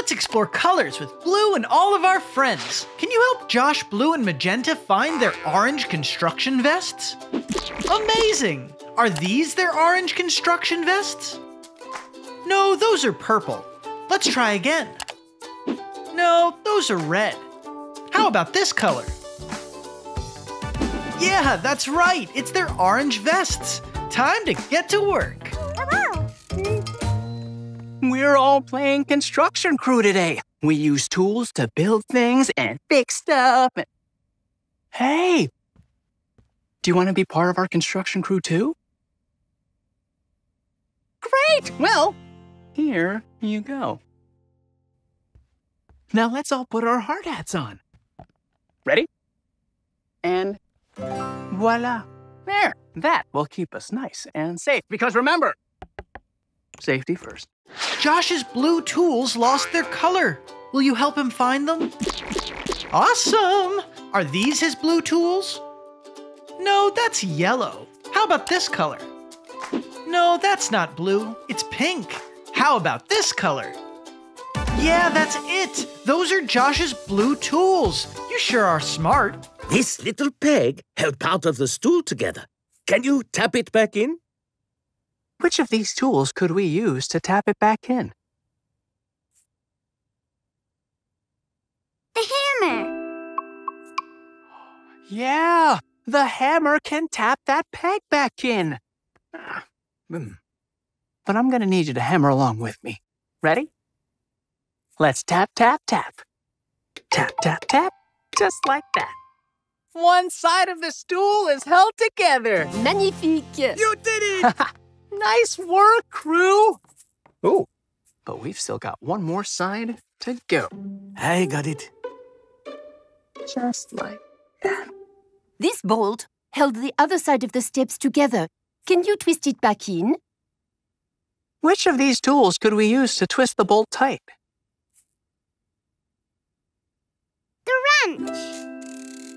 Let's explore colors with Blue and all of our friends. Can you help Josh, Blue, and Magenta find their orange construction vests? Amazing! Are these their orange construction vests? No, those are purple. Let's try again. No, those are red. How about this color? Yeah, that's right. It's their orange vests. Time to get to work. We're all playing construction crew today. We use tools to build things and fix stuff. Hey, do you want to be part of our construction crew too? Great! Well, here you go. Now let's all put our hard hats on. Ready? And voila. There. That will keep us nice and safe. Because remember, safety first. Josh's blue tools lost their color. Will you help him find them? Awesome! Are these his blue tools? No, that's yellow. How about this color? No, that's not blue. It's pink. How about this color? Yeah, that's it. Those are Josh's blue tools. You sure are smart. This little peg held part of the stool together. Can you tap it back in? Which of these tools could we use to tap it back in? The hammer. Yeah, the hammer can tap that peg back in. But I'm going to need you to hammer along with me. Ready? Let's tap, tap, tap. Tap, tap, tap, just like that. One side of the stool is held together. Magnifique. You did it! Nice work, crew. Ooh, but we've still got one more side to go. I got it. Just like that. This bolt held the other side of the steps together. Can you twist it back in? Which of these tools could we use to twist the bolt tight? The wrench.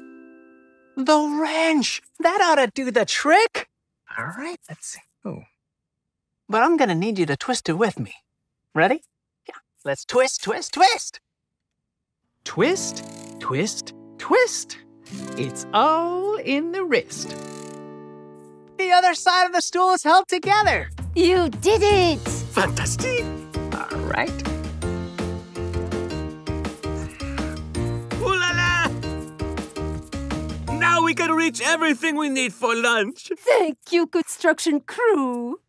The wrench. That ought to do the trick. All right, let's see. Oh. But I'm going to need you to twist it with me. Ready? Yeah. Let's twist, twist, twist. Twist, twist, twist. It's all in the wrist. The other side of the stool is held together. You did it! Fantastic! All right. Ooh la la! Now we can reach everything we need for lunch. Thank you, construction crew.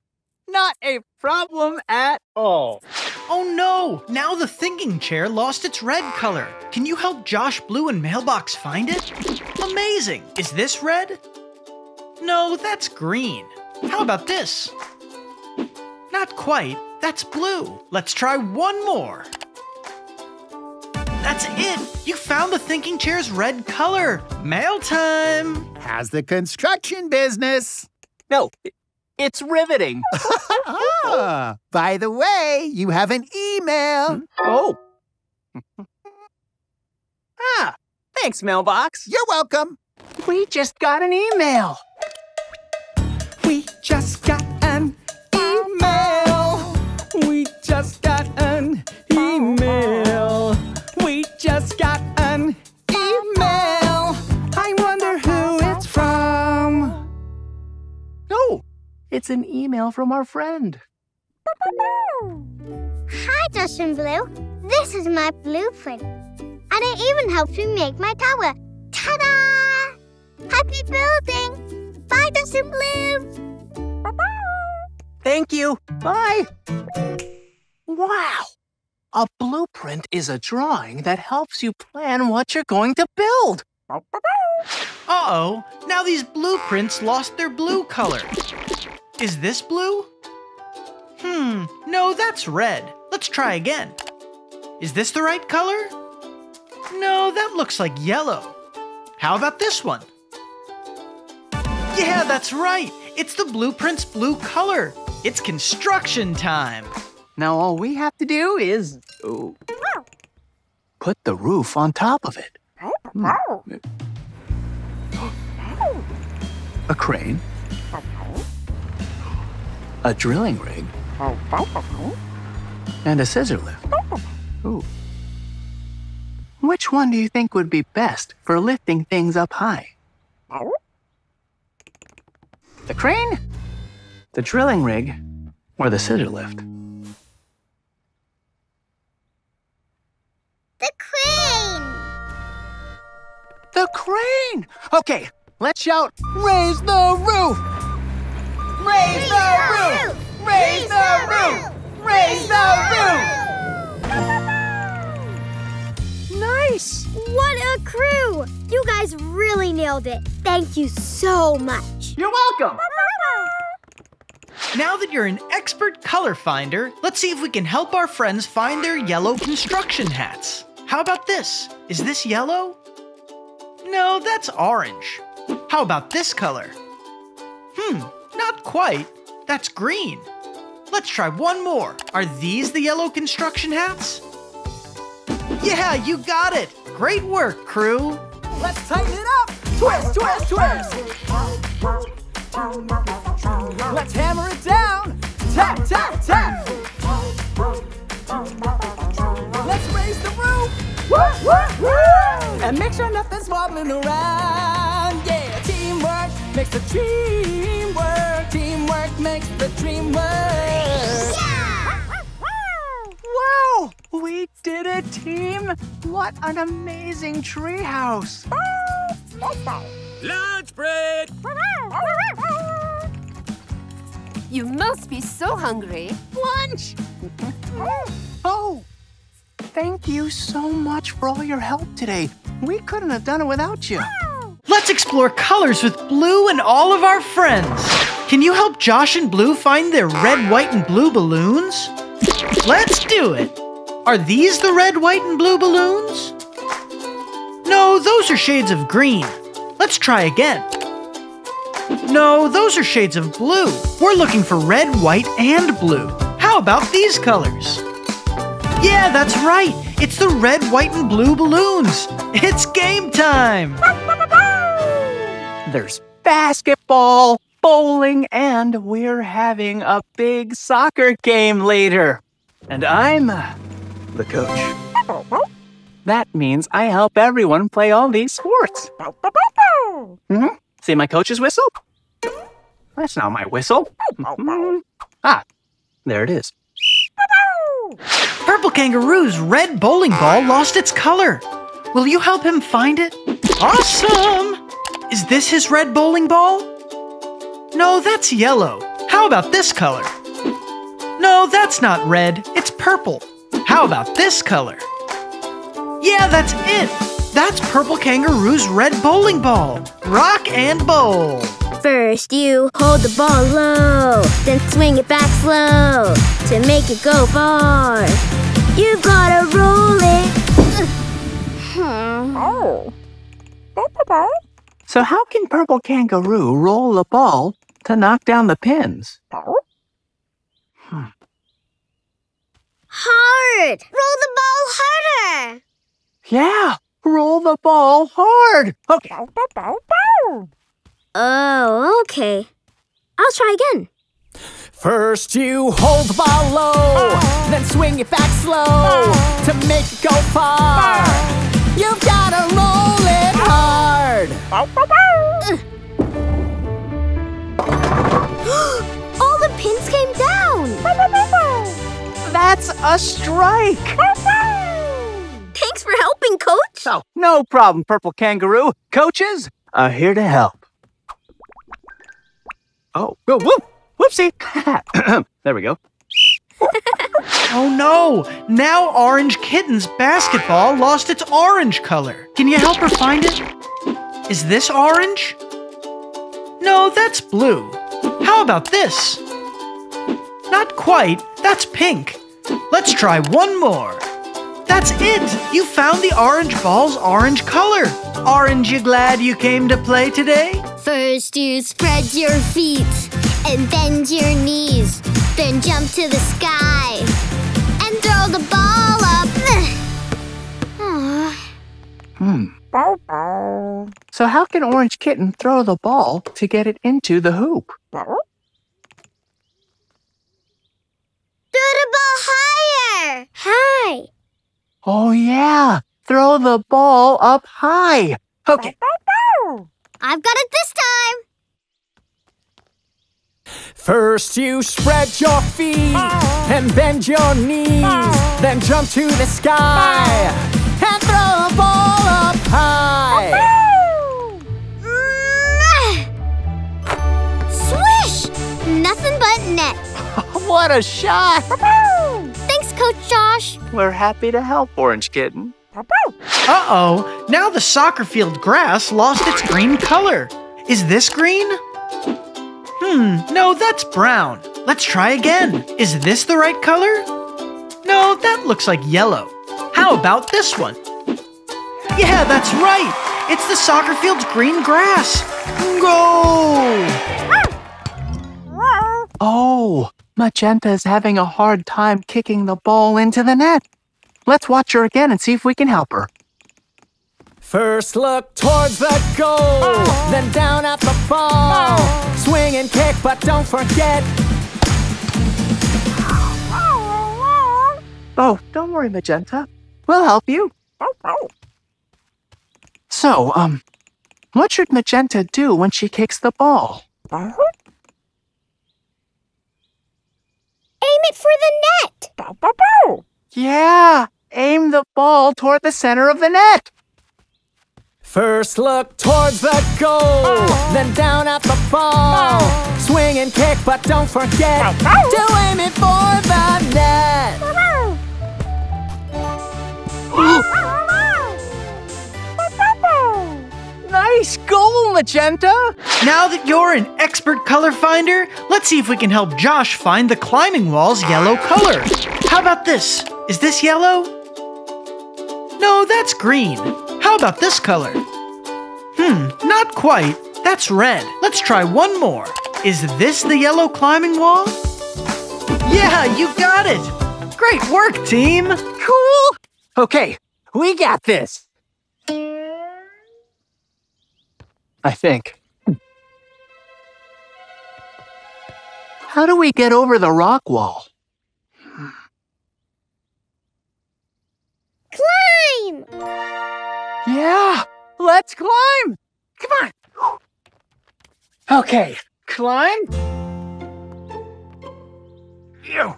Not a problem at all. Oh no! Now the thinking chair lost its red color. Can you help Josh, Blue, and Mailbox find it? Amazing! Is this red? No, that's green. How about this? Not quite. That's blue. Let's try one more. That's it. You found the thinking chair's red color. Mail time. How's the construction business? No, it's riveting. Ah, by the way, you have an email. Oh. Ah, thanks, Mailbox. You're welcome. We just got an email. We just got an email. We just got an email. We just got an email. I wonder who it's from. Oh, it's an email from our friend. Hi, Dustin Blue. This is my blueprint. And it even helps me make my tower. Ta-da! Happy building! Bye, Dustin Blue! Bye-bye! Thank you! Bye! Wow! A blueprint is a drawing that helps you plan what you're going to build. Uh-oh! Now these blueprints lost their blue color. Is this blue? No, that's red. Let's try again. Is this the right color? No, that looks like yellow. How about this one? Yeah, that's right. It's the blueprint's blue color. It's construction time. Now all we have to do is put the roof on top of it. A crane. A drilling rig. And a scissor lift. Ooh. Which one do you think would be best for lifting things up high? The crane, the drilling rig, or the scissor lift? The crane! The crane! Okay, let's shout, raise the roof! Raise the roof! Raise the roof! Raise the roof! Nice! What a crew! You guys really nailed it. Thank you so much. You're welcome! Now that you're an expert color finder, let's see if we can help our friends find their yellow construction hats. How about this? Is this yellow? No, that's orange. How about this color? Not quite. That's green. Let's try one more. Are these the yellow construction hats? Yeah, you got it. Great work, crew. Let's tighten it up. Twist, twist, twist. Let's hammer it down. Tap, tap, tap. Let's raise the roof. Woo, woo, woo. And make sure nothing's wobbling around. Yeah, teamwork makes the dream work. Teamwork makes the dream work. Yeah! Wow! We did it, team. What an amazing treehouse. Lunch break! You must be so hungry. Lunch! Oh! Thank you so much for all your help today. We couldn't have done it without you. Let's explore colors with Blue and all of our friends. Can you help Josh and Blue find their red, white, and blue balloons? Let's do it! Are these the red, white, and blue balloons? No, those are shades of green. Let's try again. No, those are shades of blue. We're looking for red, white, and blue. How about these colors? Yeah, that's right. It's the red, white, and blue balloons. It's game time. There's basketball, bowling, and we're having a big soccer game later. And I'm the coach. That means I help everyone play all these sports. See my coach's whistle? That's not my whistle. Ah, there it is. Purple Kangaroo's red bowling ball lost its color. Will you help him find it? Awesome! Is this his red bowling ball? No, that's yellow. How about this color? No, that's not red. It's purple. How about this color? Yeah, that's it! That's Purple Kangaroo's red bowling ball. Rock and bowl. First, you hold the ball low, then swing it back slow to make it go far. You gotta roll it. So how can Purple Kangaroo roll the ball to knock down the pins? Hard! Roll the ball harder! Yeah, roll the ball hard. Okay. Oh, okay. I'll try again. First you hold the ball low, then swing it back slow to make it go far. You've gotta roll it hard. All the pins came down. That's a strike. Thanks for helping, Coach. Oh, no problem, Purple Kangaroo. Coaches are here to help. Whoopsie. There we go. Oh, no. Now Orange Kitten's basketball lost its orange color. Can you help her find it? Is this orange? No, that's blue. How about this? Not quite. That's pink. Let's try one more. That's it! You found the orange ball's orange color. Orange, you glad you came to play today? First you spread your feet and bend your knees, then jump to the sky and throw the ball up. So how can Orange Kitten throw the ball to get it into the hoop? Throw the ball higher! High! Oh, yeah. Throw the ball up high. Okay. I've got it this time. First you spread your feet and bend your knees, then jump to the sky and throw the ball up high. Swish! Nothing but net. What a shot! Thanks, Coach Josh. We're happy to help, Orange Kitten. Uh-oh, now the soccer field grass lost its green color. Is this green? No, that's brown. Let's try again. Is this the right color? No, that looks like yellow. How about this one? Yeah, that's right. It's the soccer field's green grass. Go! Oh, Magenta's having a hard time kicking the ball into the net. Let's watch her again and see if we can help her. First look towards the goal, then down at the ball. Swing and kick, but don't forget. Oh, don't worry, Magenta. We'll help you. So, what should Magenta do when she kicks the ball? Aim it for the net. Yeah, aim the ball toward the center of the net. First look towards the goal, then down at the ball. Swing and kick, but don't forget to aim it for the net. Nice goal, Magenta! Now that you're an expert color finder, let's see if we can help Josh find the climbing wall's yellow color. How about this? Is this yellow? No, that's green. How about this color? Not quite. That's red. Let's try one more. Is this the yellow climbing wall? Yeah, you got it! Great work, team! Cool! Okay, we got this. I think. How do we get over the rock wall? Climb! Yeah, let's climb! Come on! Okay, climb. Ew.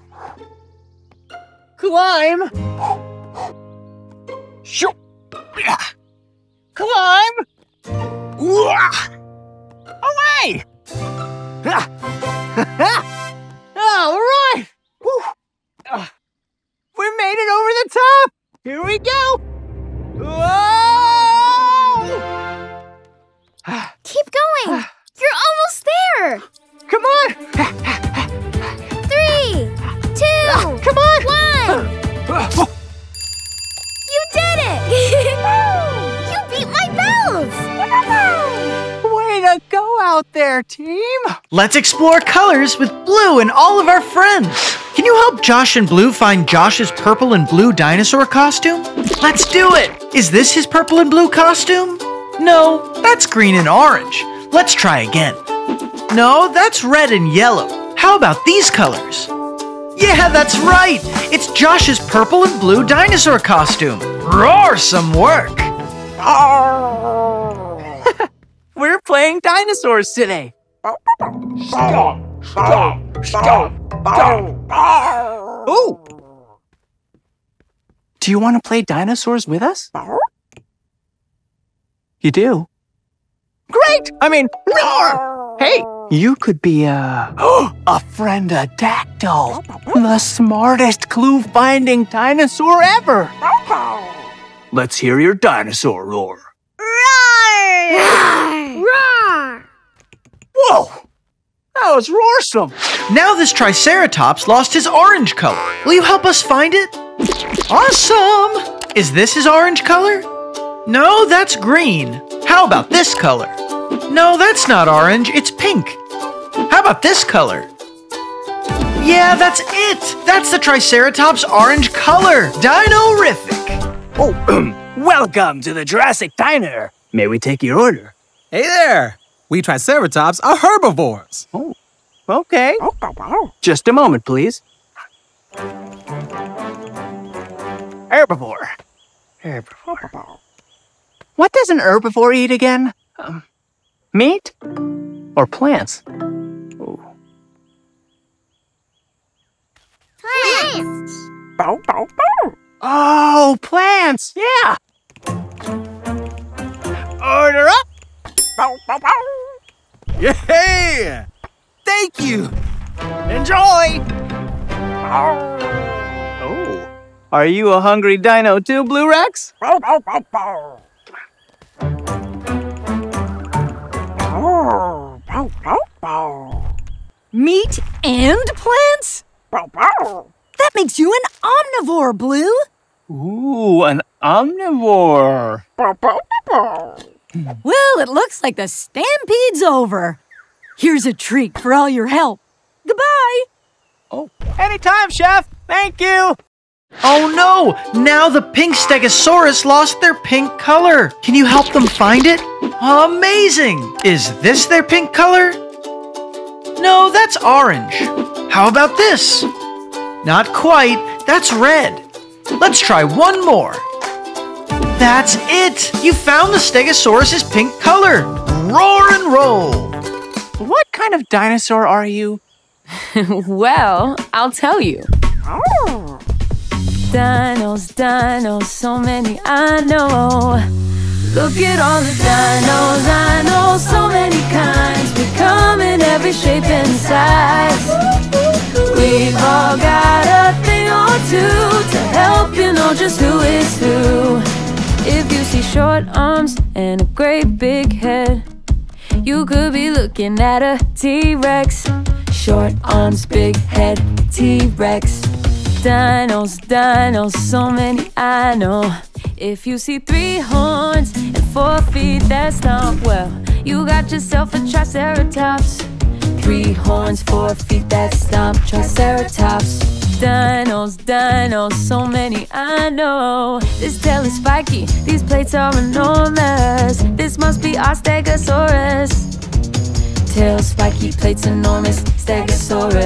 Climb. Shoo. Climb. Away! All right! We made it over the top! Here we go! Whoa! Keep going! You're almost there! Come on! 3, 2, come on! 1! You did it! You beat my bells! Way to go out there, team! Let's explore colors with Blue and all of our friends! Can you help Josh and Blue find Josh's purple and blue dinosaur costume? Let's do it! Is this his purple and blue costume? No, that's green and orange. Let's try again. No, that's red and yellow. How about these colors? Yeah, that's right! It's Josh's purple and blue dinosaur costume. Roar some work! We're playing dinosaurs today. Stop! Stop! Stop! Ooh. Do you want to play dinosaurs with us? You do? Great! I mean, roar! Hey, you could be a friend of Dactyl, the smartest clue-finding dinosaur ever. Let's hear your dinosaur roar. Roar! Roar! Roar! Whoa! That was roarsome! Now this Triceratops lost his orange color. Will you help us find it? Awesome! Is this his orange color? No, that's green. How about this color? No, that's not orange, it's pink. How about this color? Yeah, that's it! That's the Triceratops' orange color! Dino-rific! Oh, welcome to the Jurassic Diner. May we take your order? Hey there! We Triceratops are herbivores. Oh, okay. Just a moment, please. Herbivore. Herbivore. What does an herbivore eat again? Meat? Or plants? Ooh. Plants! Bow, bow, bow. Oh, plants! Yeah! Order up! Bow, bow, bow. Yeah! Thank you! Enjoy! Bow. Oh. Are you a hungry dino too, Blue Rex? Bow, bow, bow, bow. Bow, bow, bow, bow. Meat and plants? Bow, bow. That makes you an omnivore, Blue. Ooh, an omnivore. Well, it looks like the stampede's over. Here's a treat for all your help. Goodbye. Oh, anytime, Chef. Thank you. Oh, no. Now the pink Stegosaurus lost their pink color. Can you help them find it? Amazing. Is this their pink color? No, that's orange. How about this? Not quite. That's red. Let's try one more. That's it! You found the Stegosaurus's pink color. Roar and roll! What kind of dinosaur are you? Well, I'll tell you. Oh. Dinos, dinos, so many I know. Look at all the dinos, I know so many kinds. We come in every shape and size. We've all got a thing or two to help you know just who is who. If you see short arms and a great big head, you could be looking at a T-Rex. Short arms, big head, T-Rex. Dinos, dinos, so many I know. If you see 3 horns and 4 feet, that's not well. You got yourself a Triceratops. 3 horns, 4 feet that stomp, Triceratops. Dinos, dinos, so many I know. This tail is spiky, these plates are enormous. This must be our Stegosaurus. Tail spiky, plates enormous, Stegosaurus.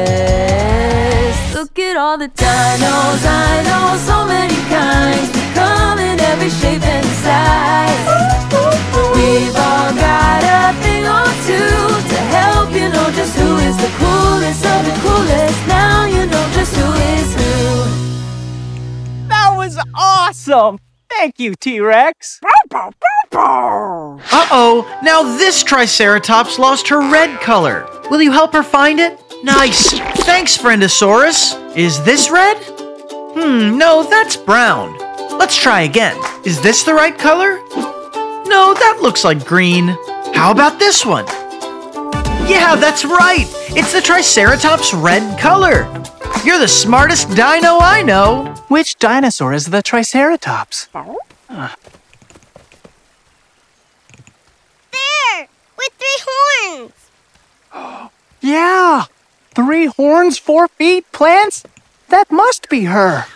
Look at all the dinos, I know so many kinds. They come in every shape and size. We've all got a thing or two to help you know just who is the coolest of the coolest. Now you know just who is who. That was awesome! Thank you, T-Rex. Uh-oh, now this Triceratops lost her red color. Will you help her find it? Nice. Thanks, Friendosaurus. Is this red? No, that's brown. Let's try again. Is this the right color? No, that looks like green. How about this one? Yeah, that's right! It's the Triceratops' red color! You're the smartest dino I know! Which dinosaur is the Triceratops? There! With 3 horns! Yeah! 3 horns, 4 feet, plants? That must be her!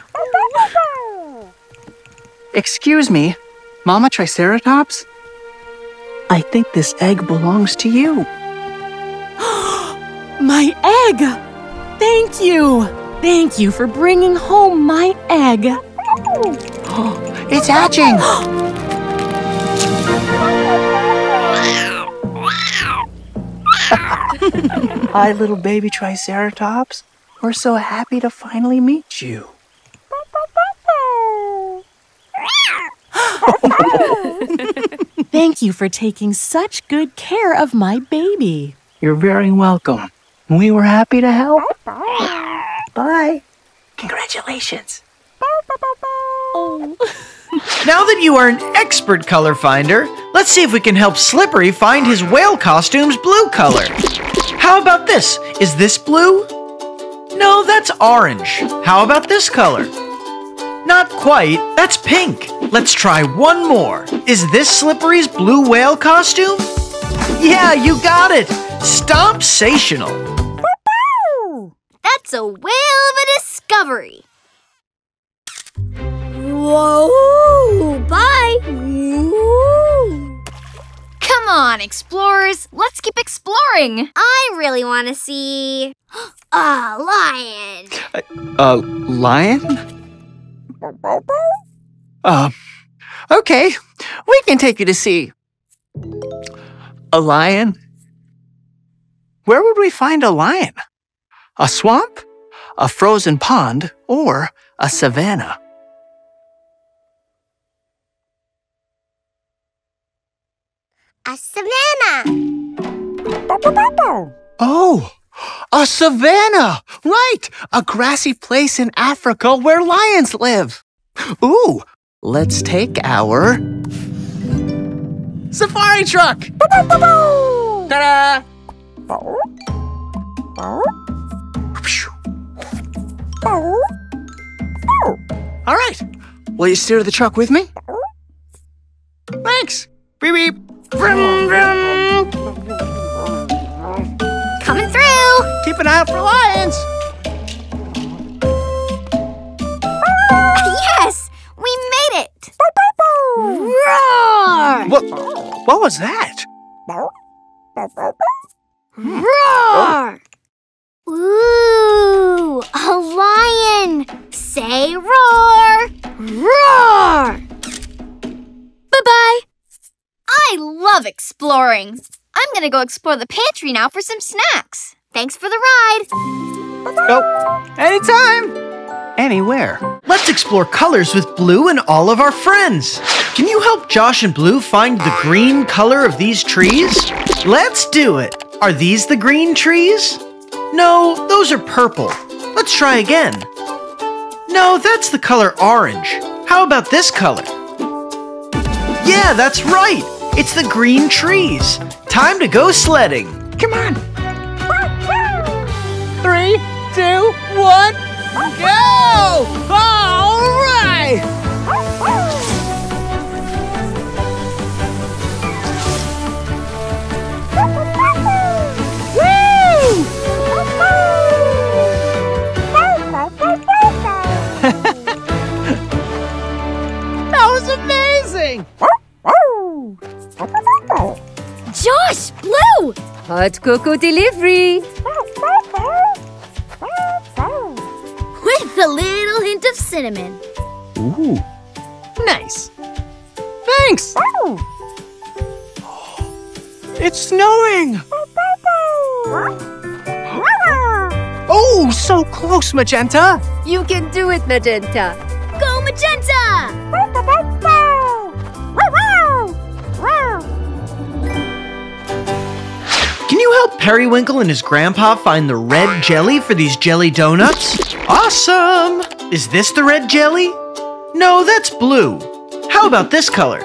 Excuse me, Mama Triceratops? I think this egg belongs to you. My egg! Thank you! Thank you for bringing home my egg. Oh, it's hatching! Hi, little baby Triceratops. We're so happy to finally meet you. Thank you for taking such good care of my baby. You're very welcome. We were happy to help. Bye. Congratulations. Oh. Now that you are an expert color finder, let's see if we can help Slippery find his whale costume's blue color. How about this? Is this blue? No, that's orange. How about this color? Not quite. That's pink. Let's try one more. Is this Slippery's blue whale costume? Yeah, you got it. Stomp-sational. That's a whale of a discovery. Whoa, bye. Ooh. Come on, explorers. Let's keep exploring. I really want to see a lion. A lion? Okay, we can take you to see. A lion? Where would we find a lion? A swamp? A frozen pond? Or a savanna? A savanna! Oh! A savanna! Right! A grassy place in Africa where lions live! Ooh! Let's take our... safari truck! Ta-da! All right! Will you steer the truck with me? Thanks! Beep beep! Vroom, vroom. Coming through! Keep an eye out for lions! Yes! We made it! Roar! What was that? Roar! Ooh! A lion! Say roar! Roar! Bye-bye! I love exploring. I'm gonna go explore the pantry now for some snacks. Thanks for the ride. Oh, anytime. Anywhere. Let's explore colors with Blue and all of our friends. Can you help Josh and Blue find the green color of these trees? Let's do it. Are these the green trees? No, those are purple. Let's try again. No, that's the color orange. How about this color? Yeah, that's right. It's the green trees. Time to go sledding. Come on. 3, 2, 1, go! All right! Woo! That was amazing! Josh, Blue! Hot cocoa delivery! With a little hint of cinnamon. Ooh. Nice. Thanks! It's snowing! Oh, so close, Magenta! You can do it, Magenta! Go, Magenta! Can you help Periwinkle and his grandpa find the red jelly for these jelly donuts? Awesome! Is this the red jelly? No, that's blue. How about this color?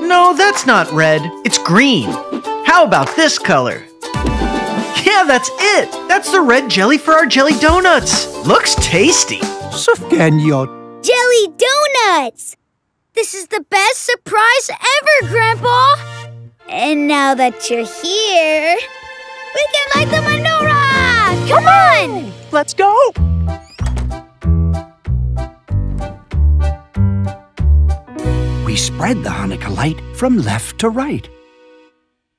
No, that's not red. It's green. How about this color? Yeah, that's it. That's the red jelly for our jelly donuts. Looks tasty. Jelly donuts! This is the best surprise ever, Grandpa! And now that you're here, we can light the menorah! Come on! Let's go! We spread the Hanukkah light from left to right.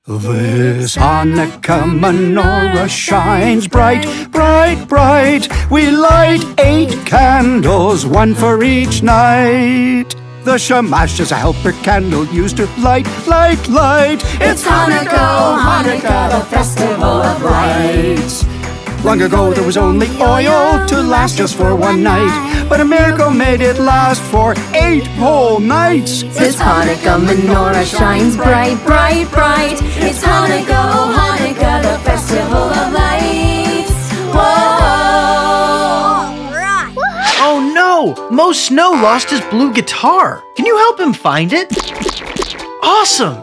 This Hanukkah menorah shines bright, bright, bright. We light 8 candles, 1 for each night. The shamash is a helper candle used to light, light, light. It's Hanukkah, Hanukkah, the festival of lights. Long ago there was only oil to last just for 1 night, but a miracle made it last for 8 whole nights. This Hanukkah menorah shines bright, bright, bright. It's Hanukkah, Hanukkah, the festival of lights. Oh, Mo Snow lost his blue guitar. Can you help him find it? Awesome!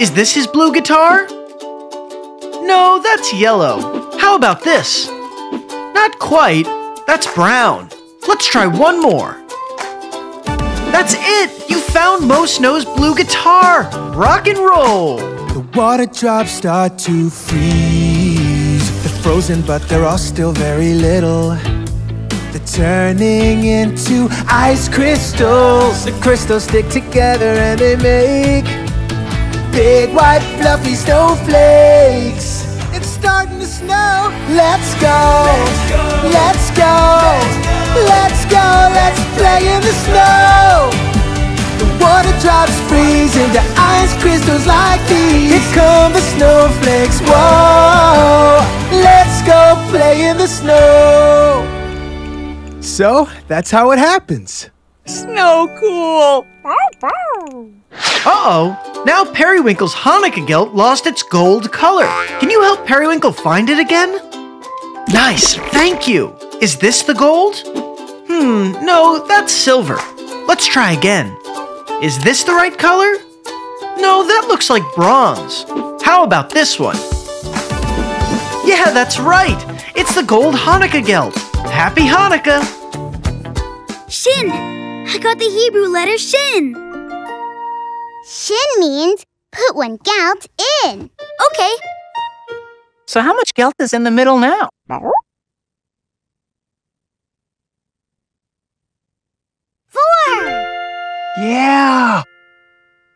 Is this his blue guitar? No, that's yellow. How about this? Not quite. That's brown. Let's try 1 more. That's it! You found Mo Snow's blue guitar! Rock and roll! The water drops start to freeze. They're frozen, but they're all still very little. They're turning into ice crystals. The crystals stick together and they make big white fluffy snowflakes. It's starting to snow. Let's go. Let's go. Let's go. Let's go. Let's go, let's play in the snow. The water drops freeze into ice crystals like these. Here come the snowflakes, whoa. Let's go play in the snow. So, that's how it happens. Snow cool. Uh-oh, now Periwinkle's Hanukkah gelt lost its gold color. Can you help Periwinkle find it again? Nice, thank you. Is this the gold? No, that's silver. Let's try again. Is this the right color? No, that looks like bronze. How about this one? Yeah, that's right. It's the gold Hanukkah gelt. Happy Hanukkah. Shin, I got the Hebrew letter Shin. Shin means put one gelt in. Okay. So how much gelt is in the middle now? Four! Yeah!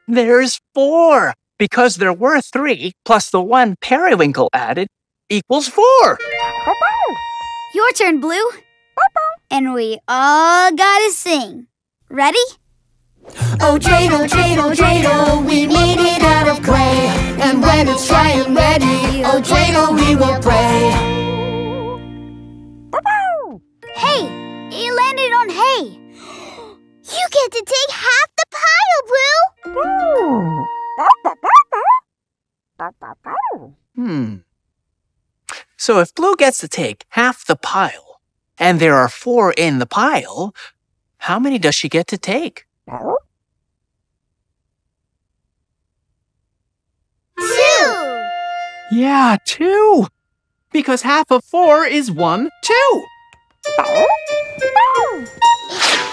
There's four, because there were three, plus the one Periwinkle added, equals four. Your turn, Blue. And we all gotta sing. Ready? Oh, dreidel, dreidel, dreidel, we made it out of clay. And when it's dry and ready, oh, dreidel, we will play. Hey, it landed on hay. You get to take half the pile, Blue! So if Blue gets to take half the pile, and there are four in the pile, how many does she get to take? Two! Yeah, two! Because half of four is 1, 2!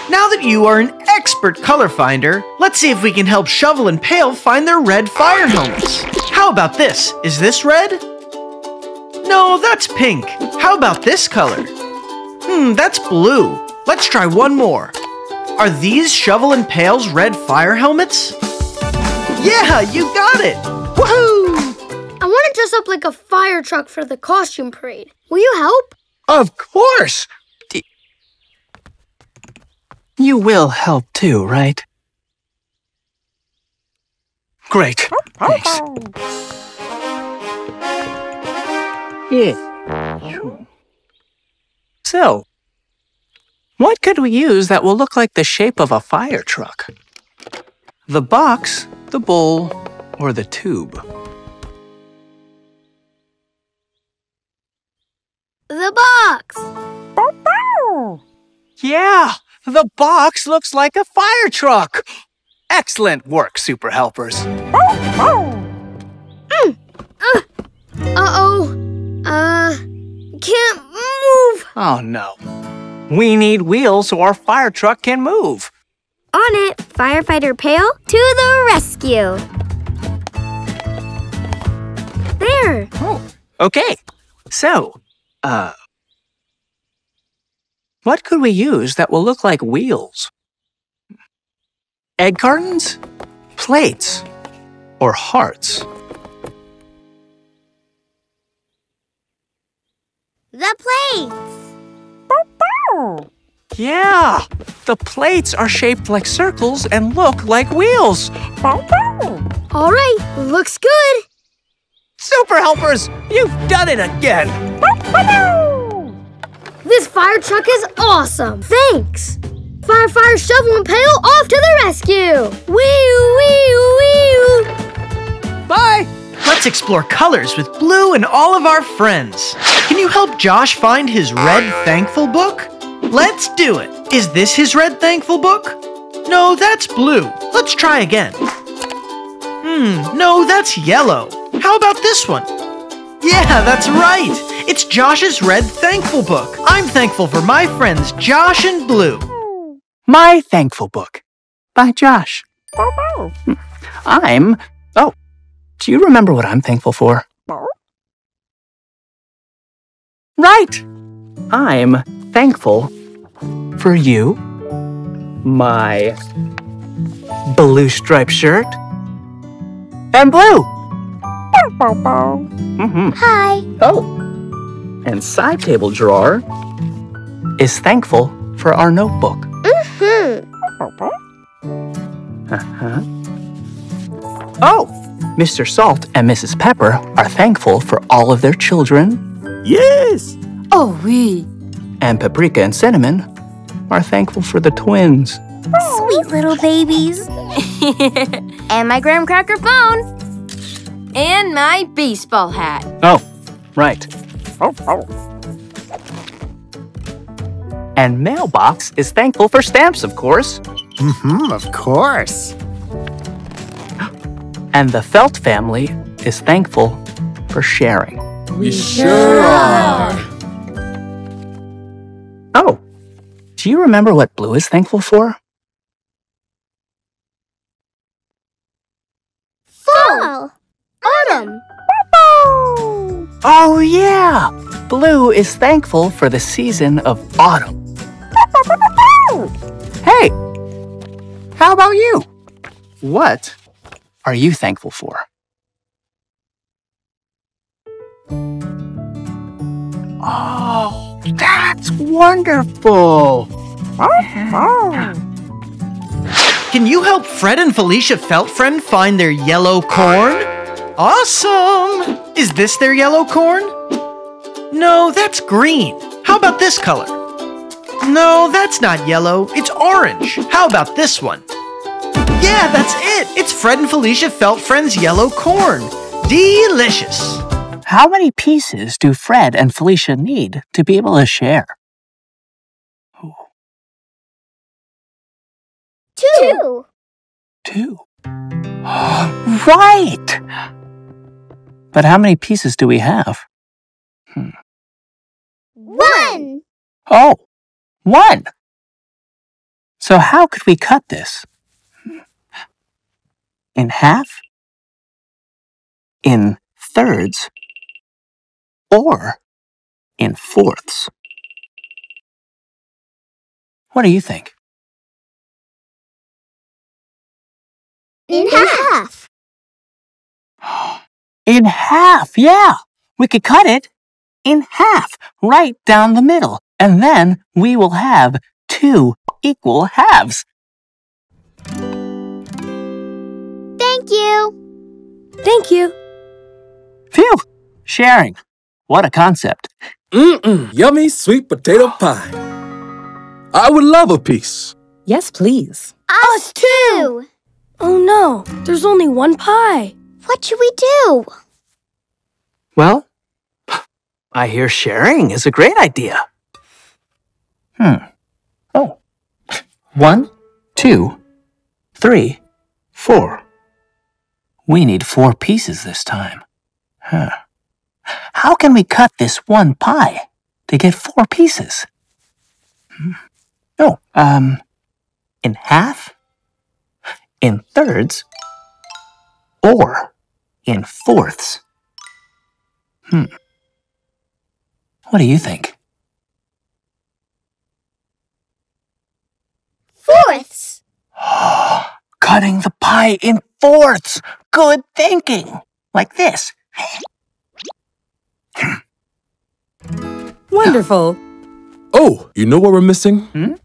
Now that you are an expert color finder, let's see if we can help Shovel and Pail find their red fire helmets. How about this? Is this red? No, that's pink. How about this color? That's blue. Let's try one more. Are these Shovel and Pail's red fire helmets? Yeah, you got it! Woohoo! I want to dress up like a fire truck for the costume parade. Will you help? Of course! You will help too, right? Great. Thanks. Yeah. So, what could we use that will look like the shape of a fire truck? The box, the bowl, or the tube? The box! Yeah! The box looks like a fire truck! Excellent work, Super Helpers! Can't move! Oh no. We need wheels so our fire truck can move. On it, Firefighter Pail, to the rescue! There! Oh, okay, so, what could we use that will look like wheels? Egg cartons, plates, or hearts? The plates! Yeah! The plates are shaped like circles and look like wheels! All right, looks good! Super Helpers, you've done it again! This fire truck is awesome! Thanks! Fire, Shovel, and Pail, off to the rescue! Wee, wee, wee! Bye! Let's explore colors with Blue and all of our friends. Can you help Josh find his red thankful book? Let's do it! Is this his red thankful book? No, that's blue. Let's try again. No, that's yellow. How about this one? Yeah, that's right! It's Josh's red thankful book. I'm thankful for my friends Josh and Blue. My Thankful Book by Josh. Do you remember what I'm thankful for? Right! I'm thankful for you, my blue striped shirt, and Blue. Hi. Oh, and Side Table Drawer is thankful for our notebook. Oh, Mr. Salt and Mrs. Pepper are thankful for all of their children. Yes! Oh, oui. And Paprika and Cinnamon are thankful for the twins. Sweet little babies. And my graham cracker phone. And my baseball hat. Oh, right. And Mailbox is thankful for stamps, of course. Mm-hmm, of course. And the Felt family is thankful for sharing. We sure are. Oh, do you remember what Blue is thankful for? Fall. Autumn. Oh, yeah. Blue is thankful for the season of autumn. Hey, how about you? What are you thankful for? Oh, that's wonderful. Can you help Fred and Felicia Feltfriend find their yellow corn? Awesome! Is this their yellow corn? No, that's green. How about this color? No, that's not yellow. It's orange. How about this one? Yeah, that's it. It's Fred and Felicia Feltfriend's yellow corn. Delicious. How many pieces do Fred and Felicia need to be able to share? Two. Two. Right! But how many pieces do we have? One! Oh, one! So how could we cut this? In half? In thirds? Or in fourths? What do you think? In half. In half, yeah. We could cut it in half, right down the middle. And then we will have two equal halves. Thank you. Thank you. Phew, sharing. What a concept. Yummy sweet potato pie. I would love a piece. Yes, please. Us too. Oh no, there's only one pie. What should we do? Well, I hear sharing is a great idea. Oh. 1, 2, 3, 4. We need 4 pieces this time. How can we cut this one pie to get 4 pieces? In half? In thirds, or in fourths? What do you think? Fourths! Cutting the pie in fourths! Good thinking! Like this. Wonderful! Oh, you know what we're missing?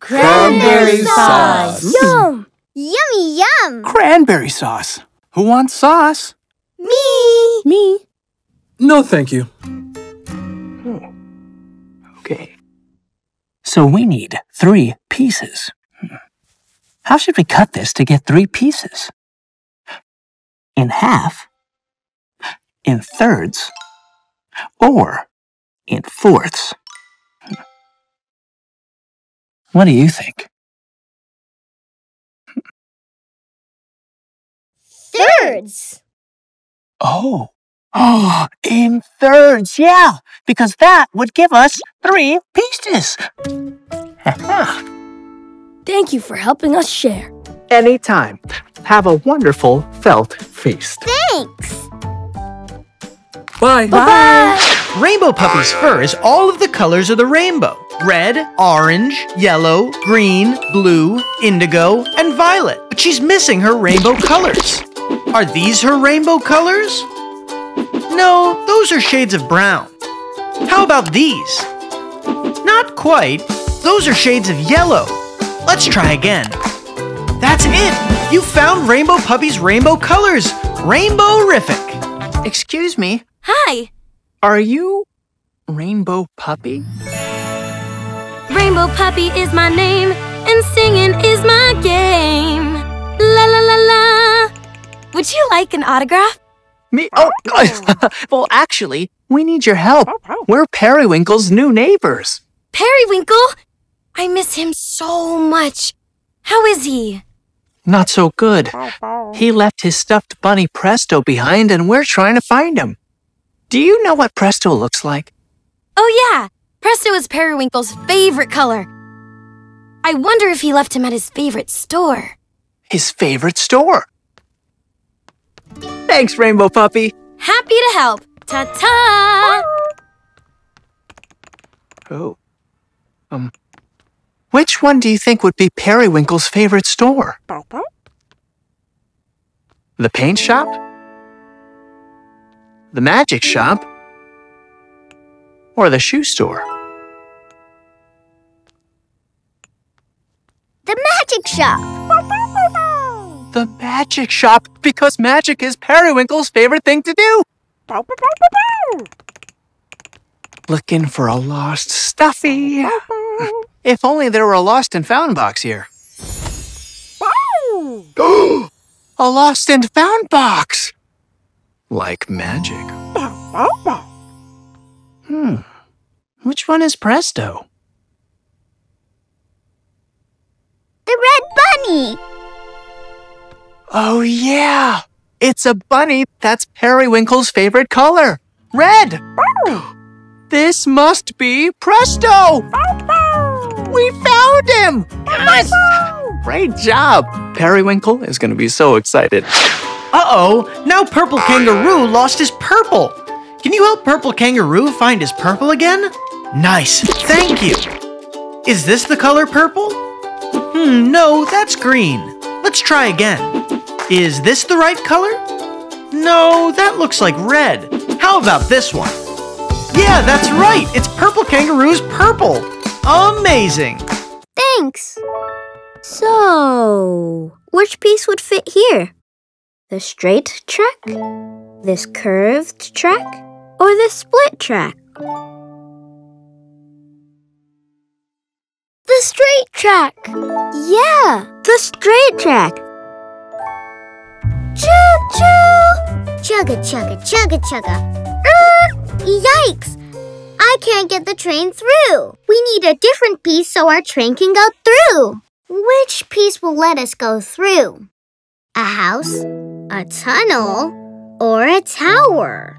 Cranberry sauce! Yum! Yummy, yum! Cranberry sauce. Who wants sauce? Me! Me. No, thank you. Okay. So we need 3 pieces. How should we cut this to get 3 pieces? In half, in thirds, or in fourths? What do you think? Thirds! Oh, in thirds, yeah, because that would give us 3 pieces. Thank you for helping us share. Anytime. Have a wonderful felt feast. Thanks! Bye. Bye-bye! Rainbow Puppy's fur is all of the colors of the rainbow. Red, orange, yellow, green, blue, indigo, and violet. But she's missing her rainbow colors. Are these her rainbow colors? No, those are shades of brown. How about these? Not quite. Those are shades of yellow. Let's try again. That's it! You found Rainbow Puppy's rainbow colors! Rainbow-rific! Excuse me. Hi. Are you Rainbow Puppy? Rainbow Puppy is my name, and singing is my game. La la la la. Would you like an autograph? Me? Oh, well, actually, we need your help. We're Periwinkle's new neighbors. Periwinkle? I miss him so much. How is he? Not so good. He left his stuffed bunny Presto behind, and we're trying to find him. Do you know what Presto looks like? Oh, yeah. Presto is Periwinkle's favorite color. I wonder if he left him at his favorite store. His favorite store? Thanks, Rainbow Puppy. Happy to help. Ta-ta! Oh. Which one do you think would be Periwinkle's favorite store? The paint shop? The magic shop? Or the shoe store? The magic shop! The magic shop, because magic is Periwinkle's favorite thing to do! Looking for a lost stuffy. If only there were a lost and found box here. Wow. A lost and found box! Like magic. Which one is Presto? The red bunny! Oh yeah! It's a bunny that's Periwinkle's favorite color. Red! This must be Presto! We found him! Yes! Great job! Periwinkle is going to be so excited. Uh-oh! Now Purple Kangaroo lost his purple! Can you help Purple Kangaroo find his purple again? Nice! Thank you! Is this the color purple? No, that's green. Let's try again. Is this the right color? No, that looks like red. How about this one? Yeah, that's right! It's Purple Kangaroo's purple! Amazing! Thanks! So, which piece would fit here? The straight track? This curved track? Or this split track? The straight track! Yeah! The straight track! Choo-choo! Chugga-chugga-chugga-chugga! Yikes! I can't get the train through. We need a different piece so our train can go through. Which piece will let us go through? A house, a tunnel, or a tower?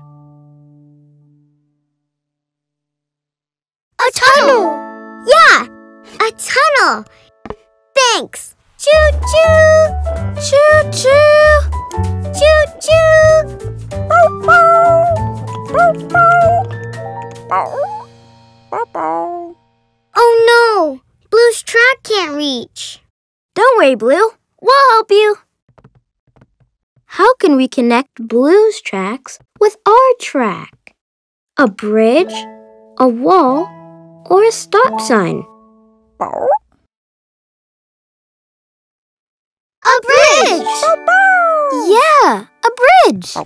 A tunnel! Yeah! A tunnel! Thanks! Choo-choo! Choo-choo! Choo-choo! Oh no! Blue's track can't reach. Don't worry, Blue. We'll help you. How can we connect Blue's tracks with our track? A bridge, a wall, or a stop sign? A bridge! Yeah, a bridge!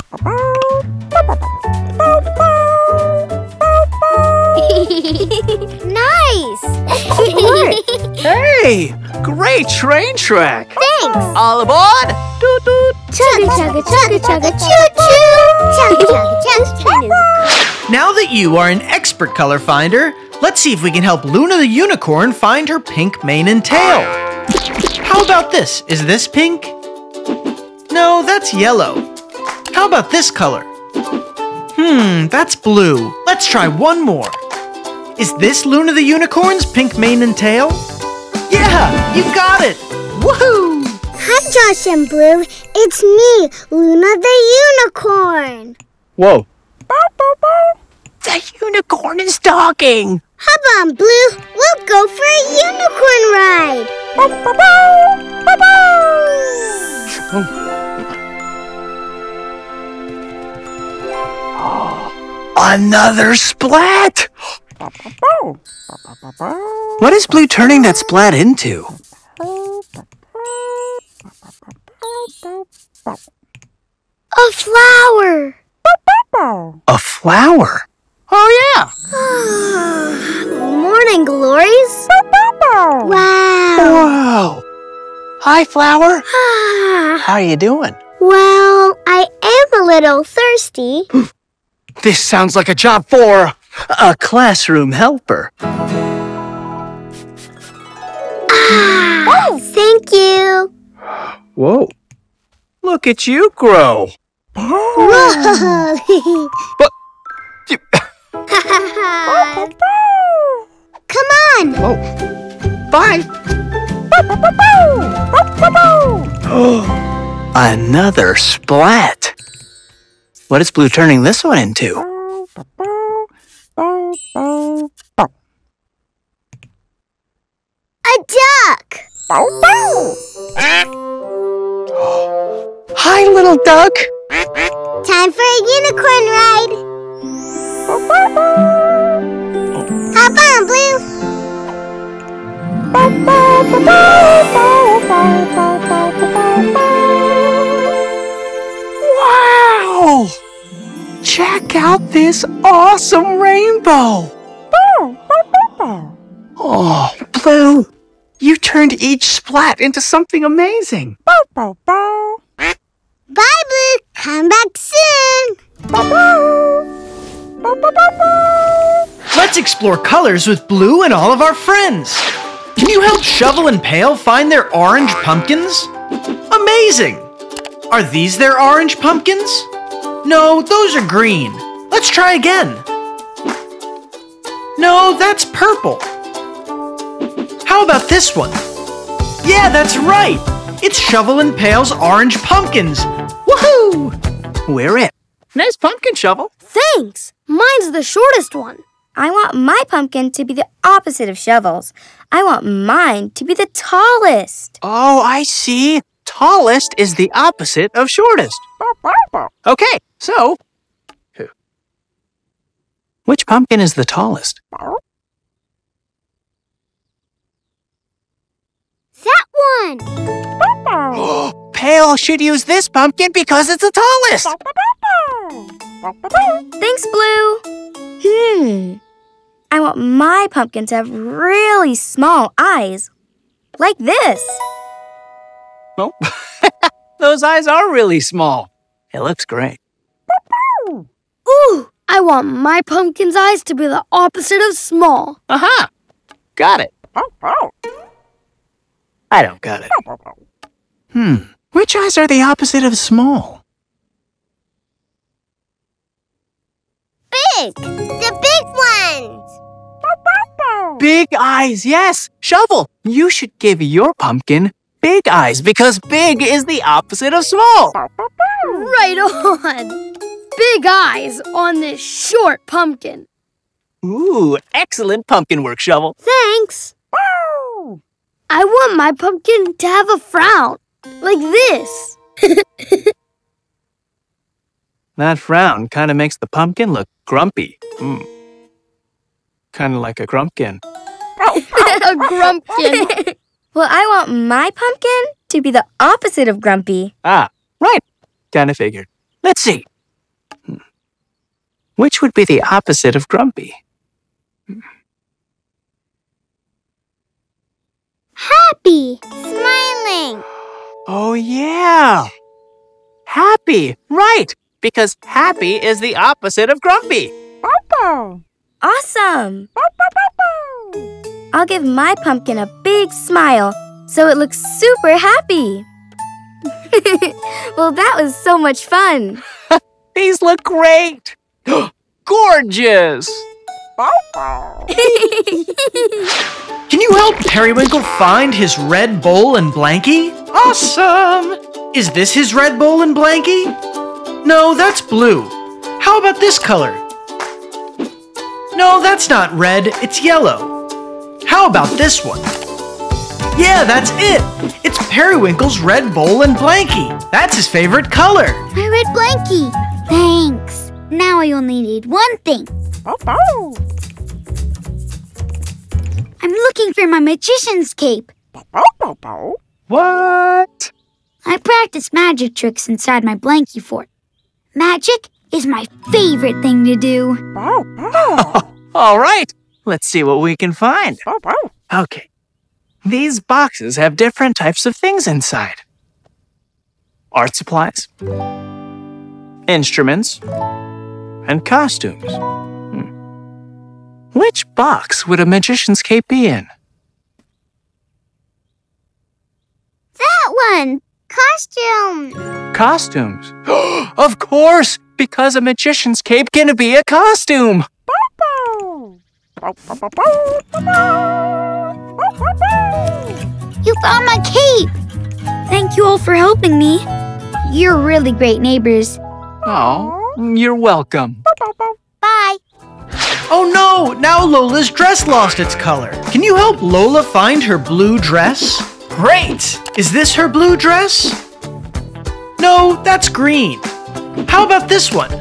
Nice! Hey! Great train track! Thanks! All aboard! Chugga-chugga-chugga-chugga-choo-choo! Now that you are an expert color finder, let's see if we can help Luna the Unicorn find her pink mane and tail. How about this? Is this pink? No, that's yellow. How about this color? That's blue. Let's try one more. Is this Luna the Unicorn's pink mane and tail? Yeah, you got it! Woohoo! Hi, Josh and Blue. It's me, Luna the Unicorn. Whoa. The unicorn is talking. Hop on, Blue. We'll go for a unicorn ride. Another splat! What is Blue turning that splat into? A flower! A flower? Oh, yeah! Morning, Glories! Wow! Wow! Hi, flower! How are you doing? Well, I am a little thirsty. This sounds like a job for a classroom helper. Oh, thank you! Whoa! Look at you grow! Whoa! But... Come on! Oh. Bye! Another splat! What is Blue turning this one into? A duck! Hi, little duck! Time for a unicorn ride! Hop on, Blue! Wow! Check out this awesome rainbow! Oh, Blue! You turned each splat into something amazing! Bye, Blue! Come back soon! Let's explore colors with Blue and all of our friends. Can you help Shovel and Pail find their orange pumpkins? Amazing! Are these their orange pumpkins? No, those are green. Let's try again. No, that's purple. How about this one? Yeah, that's right! It's Shovel and Pail's orange pumpkins. Woohoo! We're it. Nice pumpkin, Shovel. Thanks! Mine's the shortest one. I want my pumpkin to be the opposite of Shovel's. I want mine to be the tallest. Oh, I see. Tallest is the opposite of shortest. Okay, so... which pumpkin is the tallest? That one! Pail should use this pumpkin because it's the tallest! Thanks, Blue! I want my pumpkin to have really small eyes. Like this. Oh, those eyes are really small. It looks great. Ooh, I want my pumpkin's eyes to be the opposite of small. Aha! Got it. I don't got it. Which eyes are the opposite of small? Big! The big ones! Big eyes, yes! Shovel, you should give your pumpkin big eyes because big is the opposite of small. Right on! Big eyes on this short pumpkin. Ooh, excellent pumpkin work, Shovel. Thanks! I want my pumpkin to have a frown, like this. That frown kind of makes the pumpkin look grumpy. Kind of like a grumpkin. A grumpkin. Well, I want my pumpkin to be the opposite of grumpy. Ah, right. Kind of figured. Let's see. Which would be the opposite of grumpy? Happy. Smiling. Oh, yeah. Happy. Right. Because happy is the opposite of grumpy. Awesome! I'll give my pumpkin a big smile so it looks super happy. Well, that was so much fun. These look great! Gorgeous! Can you help Periwinkle find his red bowl and blankie? Awesome! Is this his red bowl and blankie? No, that's blue. How about this color? No, that's not red, it's yellow. How about this one? Yeah, that's it. It's Periwinkle's red bowl and blankie. That's his favorite color. My red blankie. Thanks. Now I only need one thing. I'm looking for my magician's cape. What? I practice magic tricks inside my blankie fort. Magic is my favorite thing to do. All right, let's see what we can find. Okay, these boxes have different types of things inside. Art supplies, instruments, and costumes. Which box would a magician's cape be in? That one! Costumes! Costumes? Of course! Because a magician's cape can be a costume! You found my cape! Thank you all for helping me. You're really great neighbors. Oh, you're welcome. Bye! Oh no! Now Lola's dress lost its color. Can you help Lola find her blue dress? Great! Is this her blue dress? No, that's green. How about this one?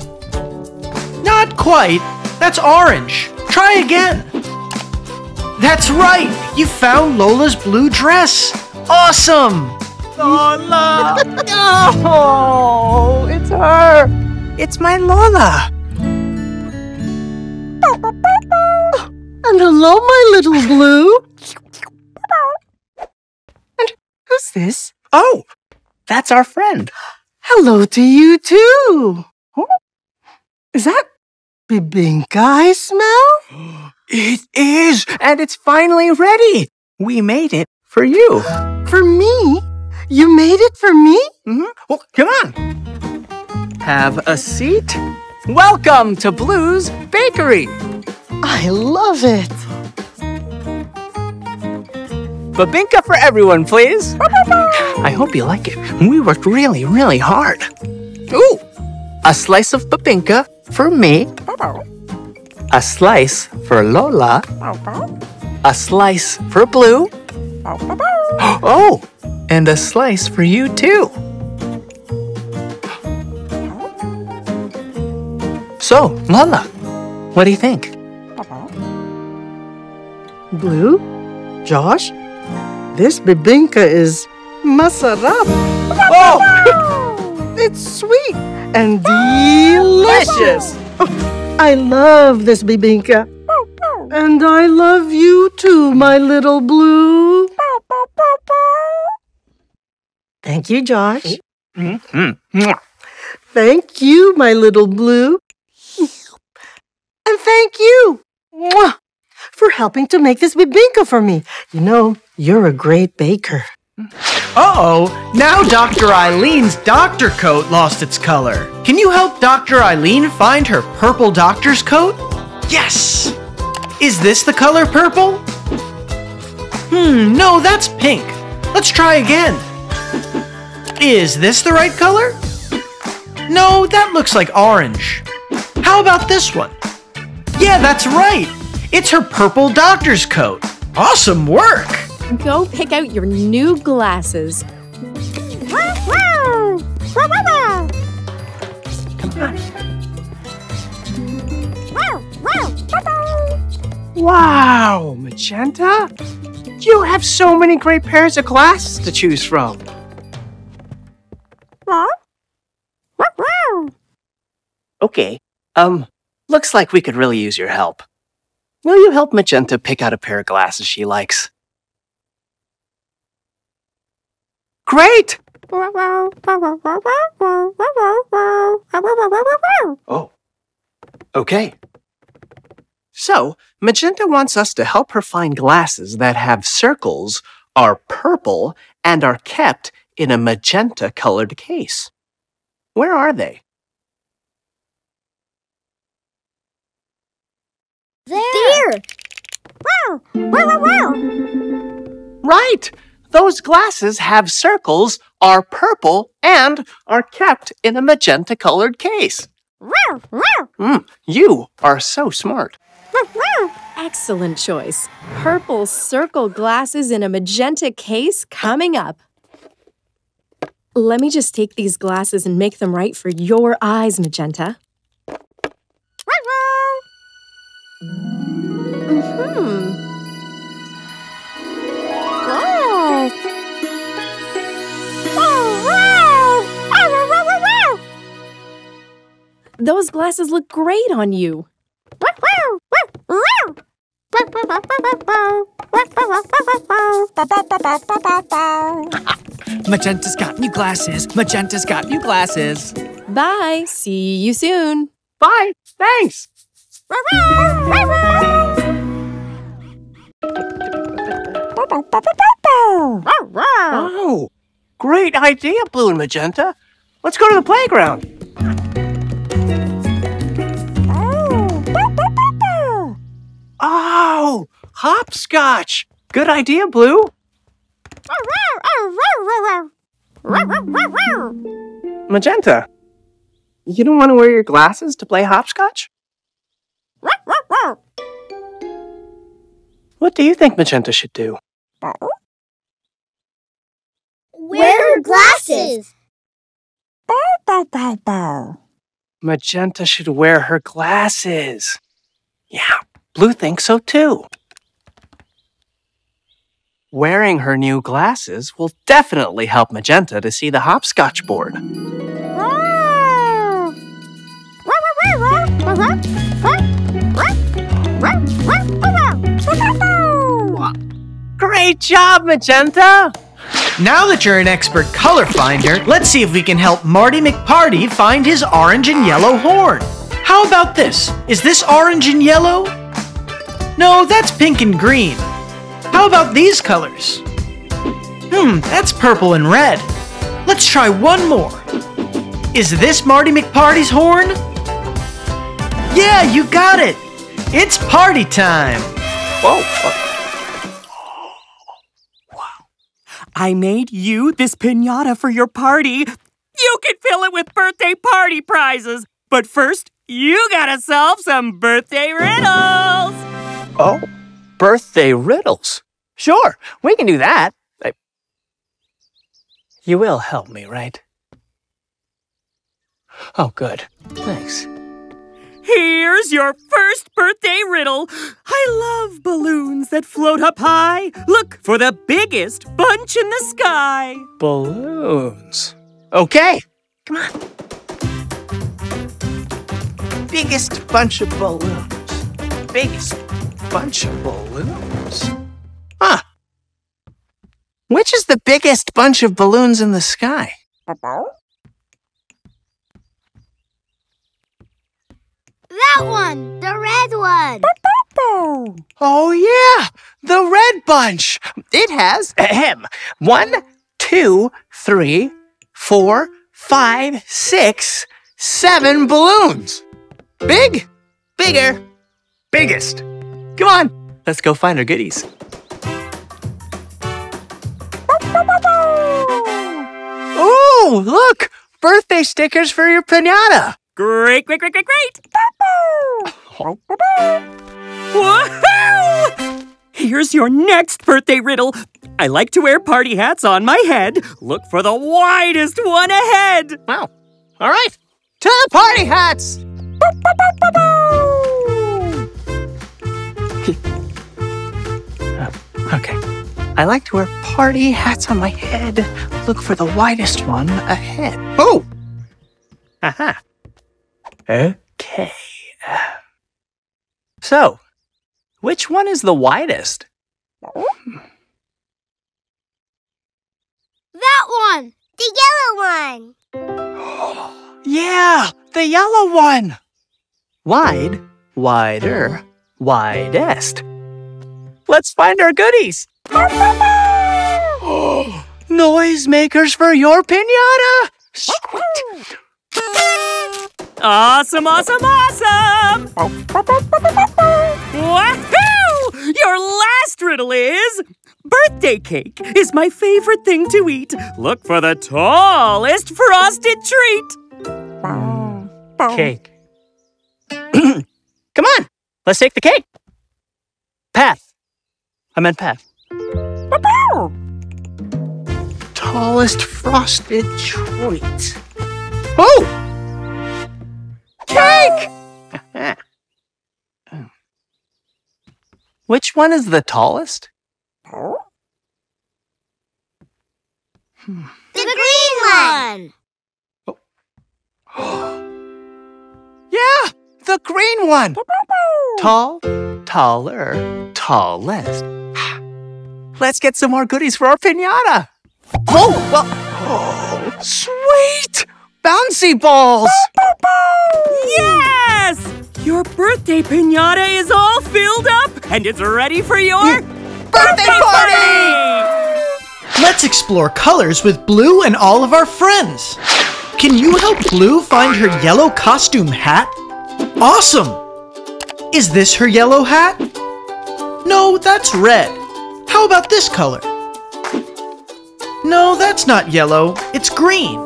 Not quite. That's orange. Try again. That's right! You found Lola's blue dress! Awesome! Lola! No! It's her! It's my Lola! And hello, my little blue! Who's this? Oh, that's our friend. Hello to you, too. Huh? Is that bibinka I smell? It is, and it's finally ready. We made it for you. For me? You made it for me? Mm-hmm. Well, come on. Have a seat. Welcome to Blue's Bakery. I love it. Babinka for everyone, please. I hope you like it. We worked really, really hard. Ooh, a slice of babinka for me. A slice for Lola. A slice for Blue. Oh, and a slice for you too. So, Lola, what do you think? Blue? Josh? This bibinka is masarap. Oh! It's sweet and delicious. I love this bibinka. And I love you too, my little Blue. Thank you, Josh. Thank you, my little Blue. And thank you for helping to make this bibinka for me. You know, you're a great baker. Uh-oh! Now Dr. Eileen's doctor coat lost its color. Can you help Dr. Eileen find her purple doctor's coat? Yes! Is this the color purple? No, that's pink. Let's try again. Is this the right color? No, that looks like orange. How about this one? Yeah, that's right! It's her purple doctor's coat. Awesome work! Go pick out your new glasses. Come on. Wow, Magenta! You have so many great pairs of glasses to choose from. Okay, looks like we could really use your help. Will you help Magenta pick out a pair of glasses she likes? Great! Oh. Okay. So, Magenta wants us to help her find glasses that have circles, are purple, and are kept in a magenta-colored case. Where are they? There! Wow! Wow! Wow! Right! Those glasses have circles, are purple, and are kept in a magenta-colored case. Wow! Wow! You are so smart. Wow! Wow! Excellent choice. Purple circle glasses in a magenta case coming up. Let me just take these glasses and make them right for your eyes, Magenta. Those glasses look great on you. Magenta's got new glasses. Magenta's got new glasses. Bye. See you soon. Bye. Thanks. Oh, great idea, Blue and Magenta. Let's go to the playground. Oh, hopscotch. Good idea, Blue. Magenta, you don't want to wear your glasses to play hopscotch? What do you think Magenta should do? Wear glasses. Magenta should wear her glasses. Yeah, Blue thinks so too. Wearing her new glasses will definitely help Magenta to see the hopscotch board. Great job, Magenta! Now that you're an expert color finder, let's see if we can help Marty McParty find his orange and yellow horn. How about this? Is this orange and yellow? No, that's pink and green. How about these colors? That's purple and red. Let's try one more. Is this Marty McParty's horn? Yeah, you got it. It's party time. Whoa. Wow. I made you this piñata for your party. You can fill it with birthday party prizes. But first, you gotta solve some birthday riddles. Oh. Birthday riddles? Sure, we can do that. You will help me, right? Oh, good. Thanks. Here's your first birthday riddle. I love balloons that float up high. Look for the biggest bunch in the sky. Balloons. Okay, come on. Biggest bunch of balloons. Biggest bunch of balloons. Huh. Which is the biggest bunch of balloons in the sky? That one! The red one! Oh, yeah! The red bunch! It has, 1, 2, 3, 4, 5, 6, 7 balloons! Big, bigger, biggest! Come on, let's go find our goodies. Oh, look! Birthday stickers for your piñata! Great, great, great, great, great! Woohoo! Here's your next birthday riddle. I like to wear party hats on my head. Look for the widest one ahead. Wow. All right, to the party hats! Okay. I like to wear party hats on my head. Look for the widest one ahead. Oh! Aha. Okay. So, which one is the widest? That one! The yellow one! Yeah! The yellow one! Wide, wider, widest. Let's find our goodies! Oh, noisemakers for your piñata! Awesome, awesome, awesome! Wahoo! Your last riddle is... Birthday cake is my favorite thing to eat. Look for the tallest frosted treat. Cake. Come on, let's take the cake. Path. I meant path. Tallest frosted treat. Oh! Cake! Oh. Which one is the tallest? The green one! Oh. The green one! Tall, taller, tallest. Let's get some more goodies for our piñata. Oh, well, oh, sweet! Bouncy balls! Yes! Your birthday piñata is all filled up and it's ready for your birthday party! Let's explore colors with Blue and all of our friends. Can you help Blue find her yellow costume hat? Awesome! Is this her yellow hat? No, that's red. How about this color? No, that's not yellow. It's green.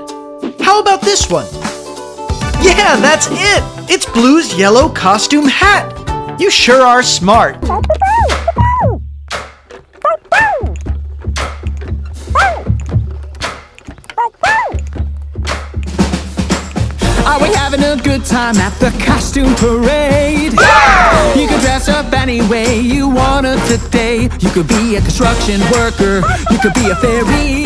How about this one? Yeah, that's it! It's Blue's yellow costume hat. You sure are smart. Are we having a good time at the costume parade? Oh! You can dress up any way you want to today. You could be a construction worker. You could be a fairy.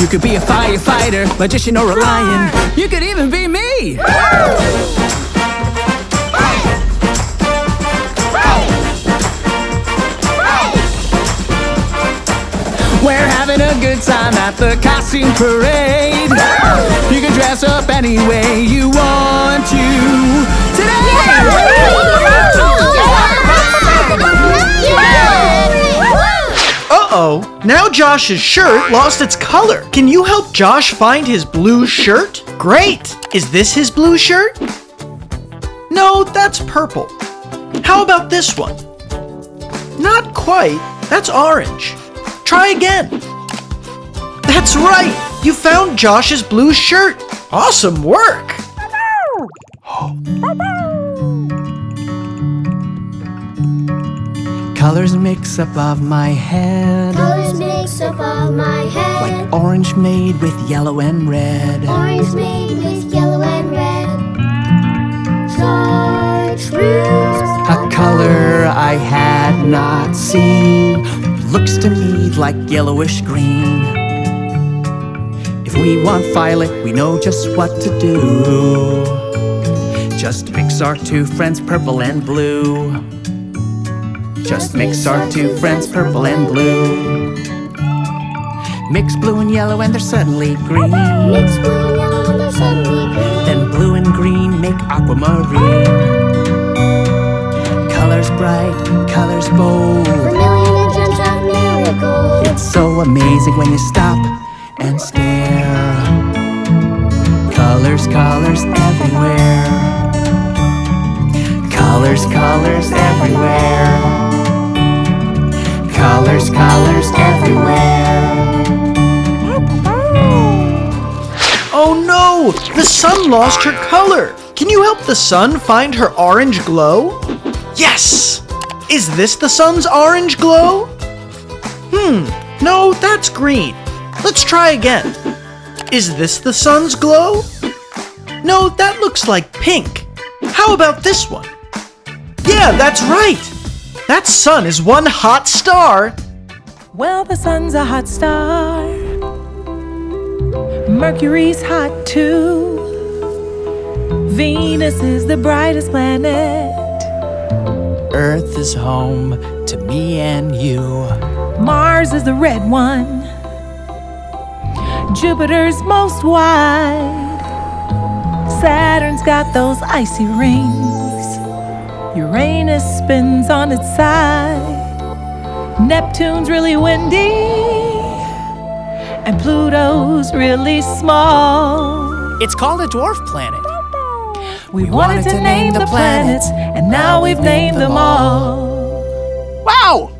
You could be a firefighter, magician, or a lion. You could even be me! Oh! We're having a good time at the costume parade. Woo! You can dress up any way you want to today. Uh-oh, now Josh's shirt lost its color. Can you help Josh find his blue shirt? Great, is this his blue shirt? No, that's purple. How about this one? Not quite, that's orange. Try again. That's right. You found Josh's blue shirt. Awesome work. Colors mix above my head. Colors mix above my head. Like orange made with yellow and red. Orange made with yellow and red. A color I had not seen. Looks to me like yellowish green. If we want violet, we know just what to do. Just mix our two friends, purple and blue. Just mix our two friends, purple and blue. Mix blue and yellow and they're suddenly green. Mix blue and yellow and they're suddenly green. Then blue and green make aquamarine. Colors bright, colors bold. It's so amazing when you stop and stare. Colors, colors everywhere. Colors, colors everywhere. Colors, colors everywhere. Oh no! The sun lost her color! Can you help the sun find her orange glow? Yes! Is this the sun's orange glow? No, that's green. Let's try again. Is this the sun's glow? No, that looks like pink. How about this one? Yeah, that's right. That sun is one hot star. Well, the sun's a hot star. Mercury's hot too. Venus is the brightest planet. Earth is home to me and you. Mars is the red one. Jupiter's most wide. Saturn's got those icy rings. Uranus spins on its side. Neptune's really windy. And Pluto's really small. It's called a dwarf planet. We wanted to name the planets, and now we've named them all. Wow!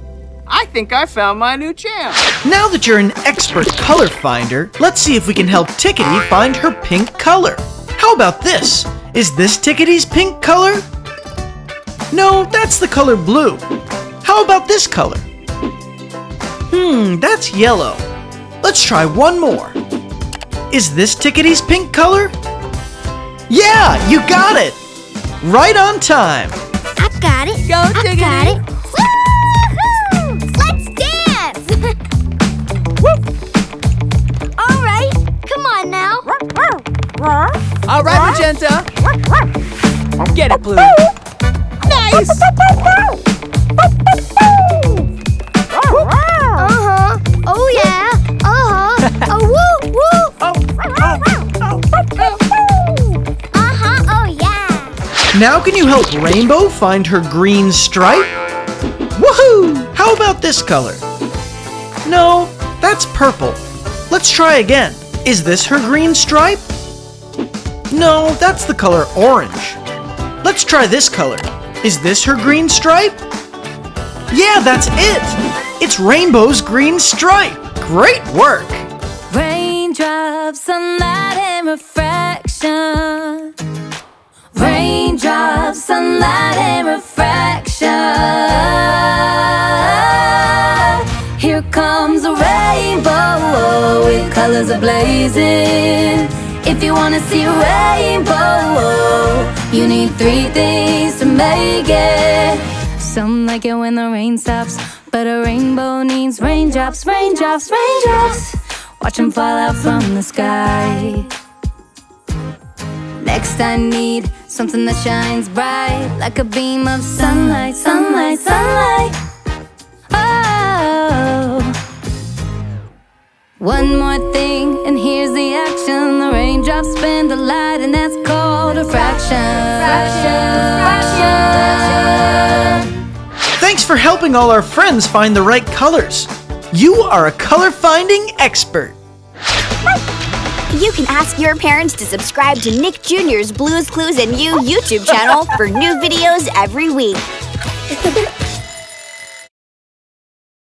I think I found my new jam. Now that you're an expert color finder, let's see if we can help Tickety find her pink color. How about this? Is this Tickety's pink color? No, that's the color blue. How about this color? That's yellow. Let's try one more. Is this Tickety's pink color? Yeah, you got it. Right on time. I got it. Go, Tickety. I got it. All right, Magenta. Get it, Blue. Nice! Uh-huh. Oh, yeah. Uh-huh. Oh, woo, woo. Uh-huh. Oh, yeah. Now can you help Rainbow find her green stripe? Woohoo! How about this color? No, that's purple. Let's try again. Is this her green stripe? No, that's the color orange. Let's try this color. Is this her green stripe? Yeah, that's it! It's Rainbow's green stripe! Great work! Raindrops, sunlight, and refraction. Raindrops, sunlight, and refraction. Here comes a rainbow with colors ablazing. If you want to see a rainbow, you need three things to make it. Some like it when the rain stops, but a rainbow needs raindrops, raindrops, raindrops. Watch them fall out from the sky. Next I need something that shines bright, like a beam of sunlight, sunlight, sunlight. Oh. One more thing, and here's the action. The raindrops spin the light, and that's called a fraction. Fraction. Thanks for helping all our friends find the right colors. You are a color-finding expert. You can ask your parents to subscribe to Nick Jr.'s Blues Clues and You YouTube channel for new videos every week.